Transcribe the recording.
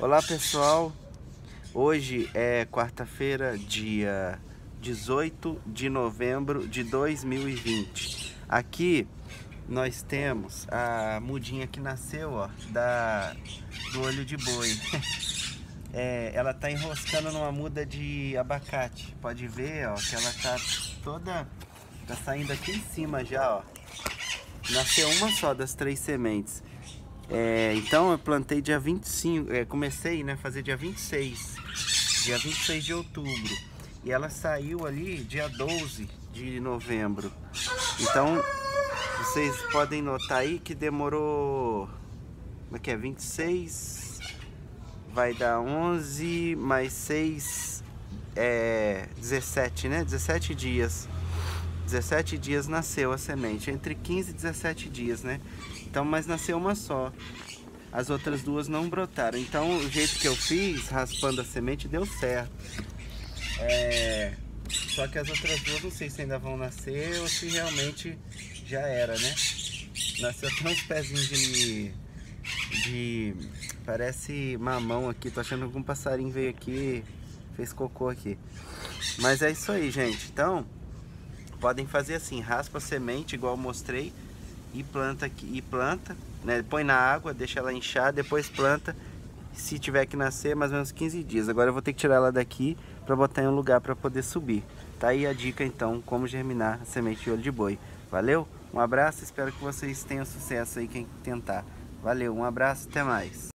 Olá pessoal, hoje é quarta-feira, dia 18 de novembro de 2020. Aqui nós temos a mudinha que nasceu, ó, do olho de boi. Ela tá enroscando numa muda de abacate. Pode ver, ó, que ela tá saindo aqui em cima já, ó. Nasceu uma só das três sementes. Então eu plantei dia 25, comecei, né, fazer dia 26 de outubro, e ela saiu ali dia 12 de novembro. Então vocês podem notar aí que demorou, como é que é, 26, vai dar 11 mais 6, 17, né, 17 dias. 17 dias nasceu a semente, entre 15 e 17 dias, né? Então, mas nasceu uma só, as outras duas não brotaram. Então, o jeito que eu fiz, raspando a semente, deu certo. Só que as outras duas, não sei se ainda vão nascer ou se realmente já era, né? Nasceu até uns pezinhos de parece mamão aqui, tô achando que algum passarinho veio aqui, fez cocô aqui. Mas é isso aí, gente. Então, podem fazer assim, raspa a semente igual eu mostrei e planta aqui, né? Põe na água, deixa ela inchar, depois planta. Se tiver que nascer, mais ou menos 15 dias. Agora eu vou ter que tirar ela daqui para botar em um lugar para poder subir. Tá aí a dica então, como germinar a semente de olho de boi. Valeu? Um abraço, espero que vocês tenham sucesso aí, quem tentar. Valeu, um abraço, até mais.